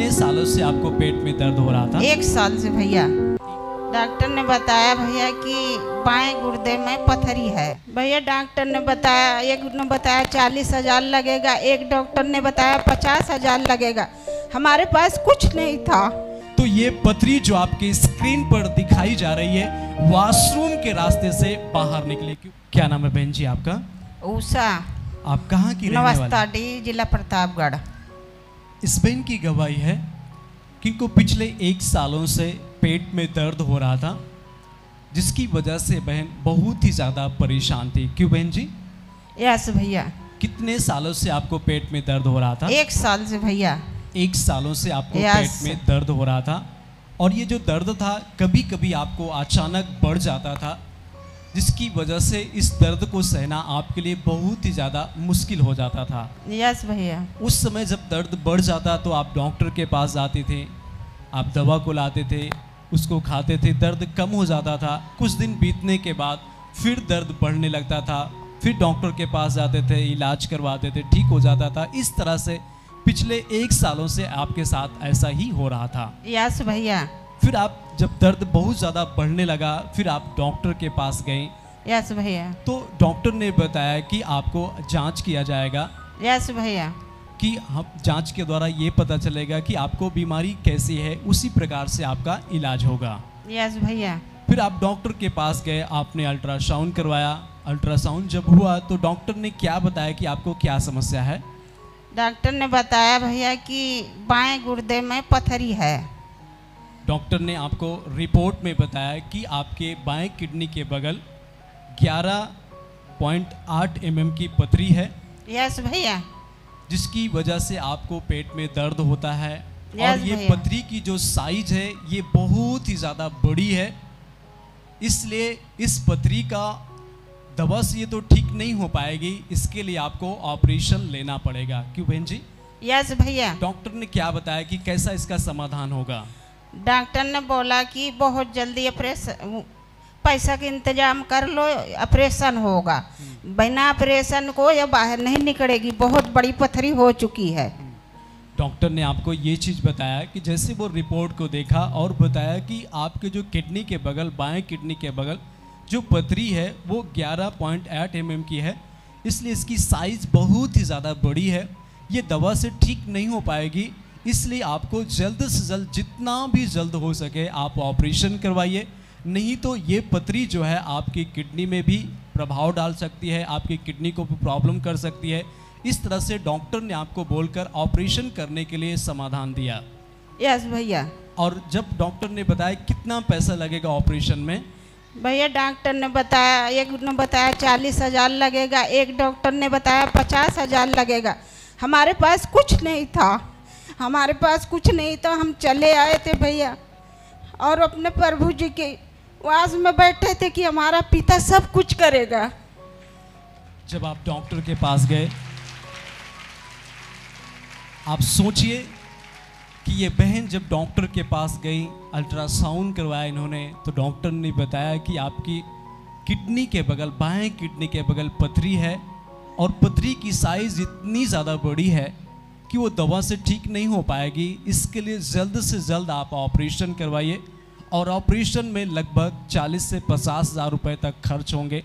कितने सालों से आपको पेट में दर्द हो रहा था? 1 साल से भैया। डॉक्टर ने बताया भैया कि बाएं गुर्दे में पथरी है भैया। डॉक्टर ने बताया, एक ने बताया 40,000 लगेगा, एक डॉक्टर ने बताया 50,000 लगेगा। हमारे पास कुछ नहीं था। तो ये पथरी जो आपके स्क्रीन पर दिखाई जा रही है वॉशरूम के रास्ते से बाहर निकले। क्यों? क्या नाम है बहन जी आपका? उषा। आप कहाँ की रहने वाली? नवस्ताडी, जिला प्रतापगढ़। इस बहन की गवाही है कि को पिछले 1 सालों से पेट में दर्द हो रहा था, जिसकी वजह से बहन बहुत ही ज़्यादा परेशान थी। क्यों बहन जी? यस भैया। कितने सालों से आपको पेट में दर्द हो रहा था? 1 साल से भैया। 1 सालों से आपको पेट में दर्द हो रहा था, और ये जो दर्द था कभी कभी आपको अचानक बढ़ जाता था, जिसकी वजह से इस दर्द को सहना आपके लिए बहुत ही ज़्यादा मुश्किल हो जाता था। यस भैया। उस समय जब दर्द बढ़ जाता तो आप डॉक्टर के पास जाते थे, आप दवा को लाते थे, उसको खाते थे, दर्द कम हो जाता था। कुछ दिन बीतने के बाद फिर दर्द बढ़ने लगता था, फिर डॉक्टर के पास जाते थे, इलाज करवाते थे, ठीक हो जाता था। इस तरह से पिछले 1 सालों से आपके साथ ऐसा ही हो रहा था। यस भैया। फिर आप जब दर्द बहुत ज़्यादा बढ़ने लगा फिर आप डॉक्टर के पास गए। यस भैया। तो डॉक्टर ने बताया कि आपको जांच किया जाएगा। यस भैया। कि हम जांच के द्वारा ये पता चलेगा कि आपको बीमारी कैसी है, उसी प्रकार से आपका इलाज होगा। यस भैया। फिर आप डॉक्टर के पास गए, आपने अल्ट्रासाउंड करवाया। अल्ट्रासाउंड जब हुआ तो डॉक्टर ने क्या बताया कि आपको क्या समस्या है? डॉक्टर ने बताया भैया कि बाएं गुर्दे में पथरी है। डॉक्टर ने आपको रिपोर्ट में बताया कि आपके बाएं किडनी के बगल 11.8 mm की पथरी है। यस भैया। जिसकी वजह से आपको पेट में दर्द होता है। और ये पथरी की जो साइज है ये बहुत ही ज़्यादा बड़ी है, इसलिए इस पथरी का दवा से ये तो ठीक नहीं हो पाएगी, इसके लिए आपको ऑपरेशन लेना पड़ेगा। क्यों बहन जी? यस भैया। डॉक्टर ने क्या बताया कि कैसा इसका समाधान होगा? डॉक्टर ने बोला कि बहुत जल्दी ऑपरेशन, पैसा का इंतजाम कर लो, ऑपरेशन होगा। बिना ऑपरेशन को ये बाहर नहीं निकलेगी, बहुत बड़ी पथरी हो चुकी है। डॉक्टर ने आपको ये चीज़ बताया कि जैसे वो रिपोर्ट को देखा और बताया कि आपके जो किडनी के बगल, बाएं किडनी के बगल जो पथरी है वो 11.8 mm की है, इसलिए इसकी साइज़ बहुत ही ज़्यादा बड़ी है, ये दवा से ठीक नहीं हो पाएगी, इसलिए आपको जल्द से जल्द, जितना भी जल्द हो सके आप ऑपरेशन करवाइए, नहीं तो ये पथरी जो है आपकी किडनी में भी प्रभाव डाल सकती है, आपकी किडनी को भी प्रॉब्लम कर सकती है। इस तरह से डॉक्टर ने आपको बोलकर ऑपरेशन करने के लिए समाधान दिया। यस भैया। और जब डॉक्टर ने बताया कितना पैसा लगेगा ऑपरेशन में? भैया डॉक्टर ने बताया, एक ने बताया 40,000 लगेगा, एक डॉक्टर ने बताया 50,000 लगेगा। हमारे पास कुछ नहीं था, हमारे पास कुछ नहीं था। हम चले आए थे भैया और अपने प्रभु जी के वास में बैठे थे कि हमारा पिता सब कुछ करेगा। जब आप डॉक्टर के पास गए आप सोचिए कि ये बहन जब डॉक्टर के पास गई, अल्ट्रासाउंड करवाया इन्होंने, तो डॉक्टर ने बताया कि आपकी किडनी के बगल, बाएं किडनी के बगल पथरी है, और पथरी की साइज़ इतनी ज़्यादा बड़ी है कि वो दवा से ठीक नहीं हो पाएगी, इसके लिए जल्द से जल्द आप ऑपरेशन करवाइए। और ऑपरेशन में लगभग 40 से 50,000 रुपये तक खर्च होंगे।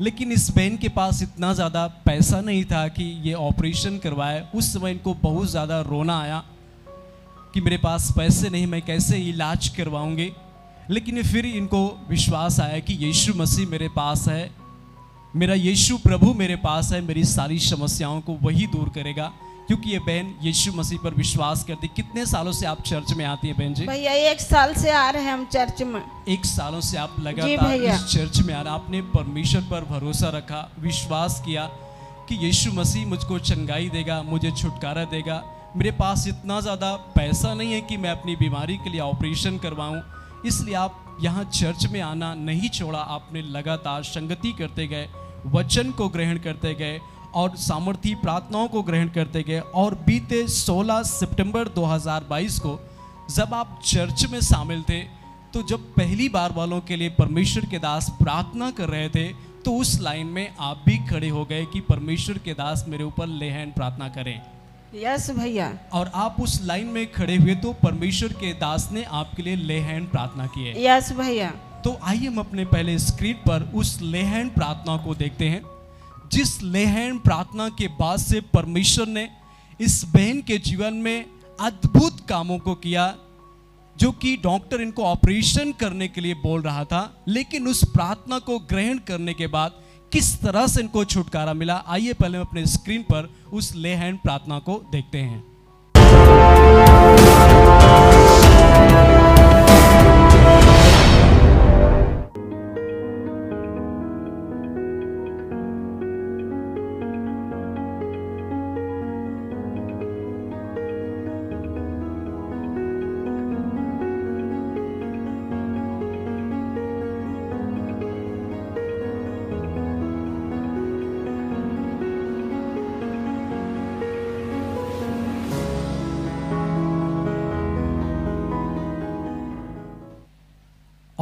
लेकिन इस बहन के पास इतना ज़्यादा पैसा नहीं था कि ये ऑपरेशन करवाए। उस समय इनको बहुत ज़्यादा रोना आया कि मेरे पास पैसे नहीं, मैं कैसे इलाज करवाऊँगी। लेकिन फिर इनको विश्वास आया कि यीशु मसीह मेरे पास है, मेरा यीशु प्रभु मेरे पास है, मेरी सारी समस्याओं को वही दूर करेगा। क्योंकि ये बहन यीशु मसीह पर विश्वास करती। कितने सालों से आप चर्च में आती है बहन जी? भैया 1 साल से आ रहे हैं हम चर्च में। 1 सालों से आप लगातार इस चर्च में आ रहे। आपने परमेश्वर पर भरोसा रखा, विश्वास किया कि यीशु मसीह मुझको चंगाई देगा, मुझे छुटकारा देगा। मेरे पास इतना ज़्यादा पैसा नहीं है कि मैं अपनी बीमारी के लिए ऑपरेशन करवाऊँ, इसलिए आप यहाँ चर्च में आना नहीं छोड़ा। आपने लगातार संगति करते गए, वचन को ग्रहण करते गए और सामर्थी प्रार्थनाओं को ग्रहण करते गए। और बीते 16 सितंबर 2022 को जब आप चर्च में शामिल थे, तो जब पहली बार वालों के लिए परमेश्वर के दास प्रार्थना कर रहे थे, तो उस लाइन में आप भी खड़े हो गए कि परमेश्वर के दास मेरे ऊपर ले हैंड प्रार्थना करें। यस भैया। और आप उस लाइन में खड़े हुए तो परमेश्वर के दास ने आपके लिए ले हैंड प्रार्थना की है। यस भैया। तो आइए हम अपने पहले स्क्रीन पर उस ले हैंड प्रार्थना को देखते हैं, जिस ले हैंड प्रार्थना के बाद से परमेश्वर ने इस बहन के जीवन में अद्भुत कामों को किया, जो कि डॉक्टर इनको ऑपरेशन करने के लिए बोल रहा था, लेकिन उस प्रार्थना को ग्रहण करने के बाद किस तरह से इनको छुटकारा मिला। आइए पहले हम अपने स्क्रीन पर उस ले हैंड प्रार्थना को देखते हैं।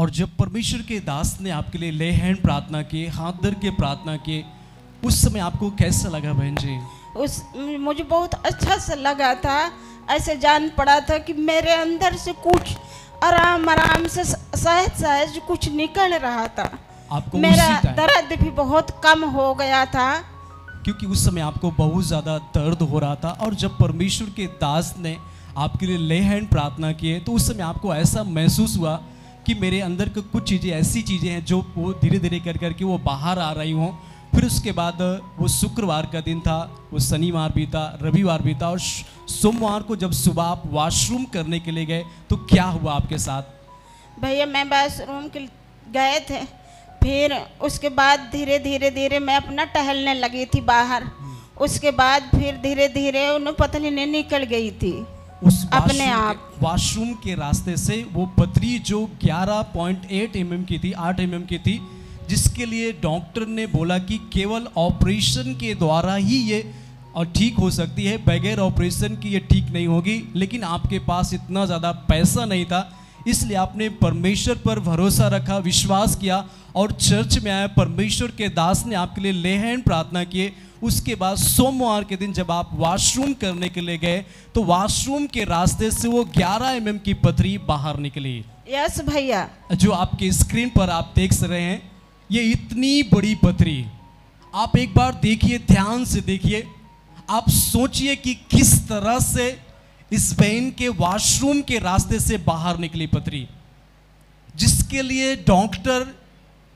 और जब परमेश्वर के दास ने आपके लिए ले हैंड प्रार्थना किए, हाथ धर के प्रार्थना किए, उस समय आपको कैसा लगा बहन जी? उस मुझे बहुत अच्छा सा लगा था, ऐसे जान पड़ा था कि मेरे अंदर से कुछ आराम आराम से सहज सहज कुछ निकल रहा था। आपको मेरा दर्द भी बहुत कम हो गया था, क्योंकि उस समय आपको बहुत ज़्यादा दर्द हो रहा था। और जब परमेश्वर के दास ने आपके लिए ले हैंड प्रार्थना किए तो उस समय आपको ऐसा महसूस हुआ कि मेरे अंदर के कुछ चीज़ें ऐसी चीज़ें हैं जो वो धीरे धीरे कर करके वो बाहर आ रही हों। फिर उसके बाद वो शुक्रवार का दिन था, वो शनिवार भी था, रविवार भी था, और सोमवार को जब सुबह आप वॉशरूम करने के लिए गए तो क्या हुआ आपके साथ? भैया मैं वॉशरूम के गए थे, फिर उसके बाद धीरे धीरे धीरे मैं अपना टहलने लगी थी बाहर। उसके बाद फिर धीरे धीरे उन्हें पतली ने निकल गई थी उस अपने आप। वॉशरूम के रास्ते से वो पथरी जो 11.8 mm की थी, 8 mm की थी, जिसके लिए डॉक्टर ने बोला कि केवल ऑपरेशन के द्वारा ही ये और ठीक हो सकती है, बगैर ऑपरेशन की ये ठीक नहीं होगी। लेकिन आपके पास इतना ज़्यादा पैसा नहीं था, इसलिए आपने परमेश्वर पर भरोसा रखा, विश्वास किया और चर्च में आया। परमेश्वर के दास ने आपके लिए ले हैंड प्रार्थना किए। उसके बाद सोमवार के दिन जब आप वॉशरूम करने के लिए गए तो वॉशरूम के रास्ते से वो 11 mm की पथरी बाहर निकली। यस भैया। जो आपके स्क्रीन पर आप देख रहे हैं, ये इतनी बड़ी पथरी, आप एक बार देखिए, ध्यान से देखिए, आप सोचिए कि किस तरह से इस बहन के वॉशरूम के रास्ते से बाहर निकली पथरी, जिसके लिए डॉक्टर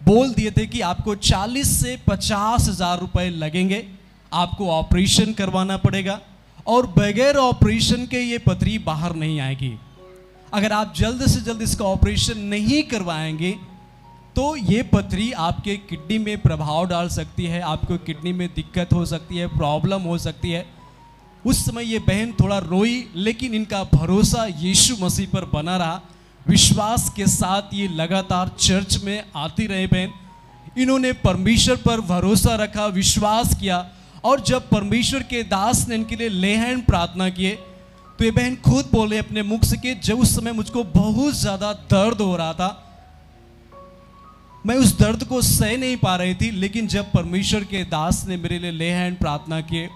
बोल दिए थे कि आपको 40 से 50 हज़ार रुपये लगेंगे, आपको ऑपरेशन करवाना पड़ेगा और बगैर ऑपरेशन के ये पथरी बाहर नहीं आएगी। अगर आप जल्द से जल्द इसका ऑपरेशन नहीं करवाएंगे तो ये पथरी आपके किडनी में प्रभाव डाल सकती है, आपको किडनी में दिक्कत हो सकती है, प्रॉब्लम हो सकती है। उस समय ये बहन थोड़ा रोई, लेकिन इनका भरोसा यीशु मसीह पर बना रहा। विश्वास के साथ ये लगातार चर्च में आती रहे बहन। इन्होंने परमेश्वर पर भरोसा रखा, विश्वास किया, और जब परमेश्वर के दास ने इनके लिए ले हैंड प्रार्थना किए तो ये बहन खुद बोले अपने मुख से कि जब उस समय मुझको बहुत ज़्यादा दर्द हो रहा था, मैं उस दर्द को सह नहीं पा रही थी, लेकिन जब परमेश्वर के दास ने मेरे लिए ले हैंड प्रार्थना किए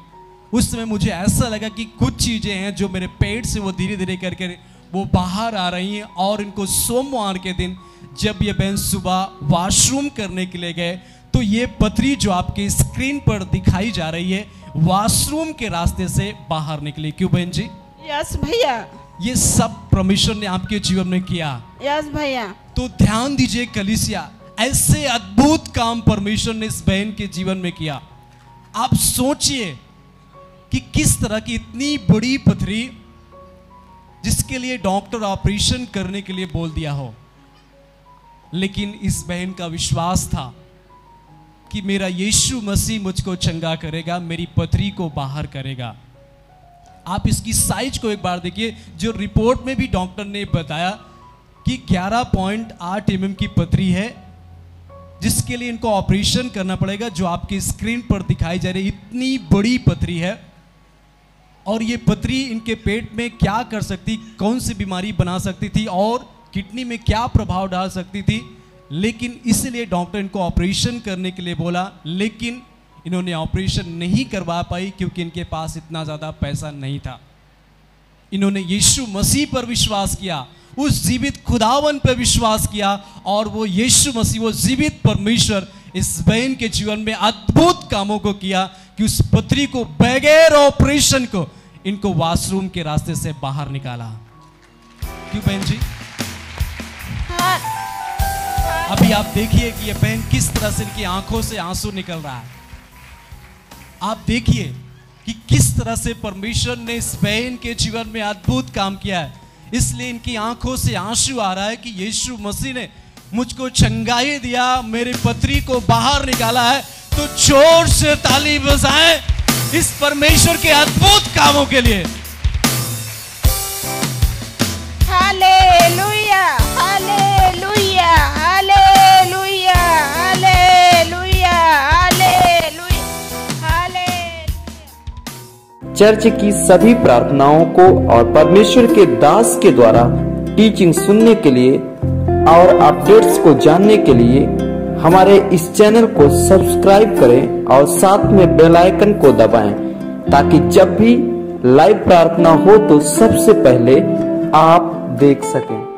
उस समय मुझे ऐसा लगा कि कुछ चीज़ें हैं जो मेरे पेट से वो धीरे धीरे करके वो बाहर आ रही हैं। और इनको सोमवार के दिन जब ये बहन सुबह वॉशरूम करने के लिए गए तो ये पथरी जो आपके स्क्रीन पर दिखाई जा रही है वॉशरूम के रास्ते से बाहर निकली। क्यों बहन जी? यस भैया। ये सब परमेश्वर ने आपके जीवन में किया। यस भैया। तो ध्यान दीजिए कलीसिया, ऐसे अद्भुत काम परमेश्वर ने इस बहन के जीवन में किया। आप सोचिए कि किस तरह की इतनी बड़ी पथरी जिसके लिए डॉक्टर ऑपरेशन करने के लिए बोल दिया हो, लेकिन इस बहन का विश्वास था कि मेरा यीशु मसीह मुझको चंगा करेगा, मेरी पथरी को बाहर करेगा। आप इसकी साइज को एक बार देखिए, जो रिपोर्ट में भी डॉक्टर ने बताया कि 11.8 mm की पथरी है जिसके लिए इनको ऑपरेशन करना पड़ेगा, जो आपकी स्क्रीन पर दिखाई जा रही है। इतनी बड़ी पथरी है और ये पथरी इनके पेट में क्या कर सकती, कौन सी बीमारी बना सकती थी और किडनी में क्या प्रभाव डाल सकती थी, लेकिन इसलिए डॉक्टर इनको ऑपरेशन करने के लिए बोला। लेकिन इन्होंने ऑपरेशन नहीं करवा पाई क्योंकि इनके पास इतना ज़्यादा पैसा नहीं था। इन्होंने यीशु मसीह पर विश्वास किया, उस जीवित खुदावन पर विश्वास किया और वो यीशु मसीह, वो जीवित परमेश्वर इस बहन के जीवन में अद्भुत कामों को किया कि उस पत्री को बगैर ऑपरेशन को इनको वॉशरूम के रास्ते से बाहर निकाला। क्यों बहन जी? अभी आप देखिए कि ये बहन किस तरह से इनकी आंखों से आंसू निकल रहा है। आप देखिए कि किस तरह से परमेश्वर ने इस बहन के जीवन में अद्भुत काम किया है, इसलिए इनकी आंखों से आंसू आ रहा है कि यीशु मसीह ने मुझको चंगाई दिया, मेरे पत्री को बाहर निकाला है। तो जोर से ताली बजाएं इस परमेश्वर के अद्भुत कामों के लिए। Hallelujah, hallelujah, hallelujah, hallelujah, hallelujah, hallelujah. Church की सभी प्रार्थनाओं को और परमेश्वर के दास के द्वारा टीचिंग सुनने के लिए और अपडेट्स को जानने के लिए हमारे इस चैनल को सब्सक्राइब करें और साथ में बेल आइकन को दबाएं, ताकि जब भी लाइव प्रार्थना हो तो सबसे पहले आप देख सकें।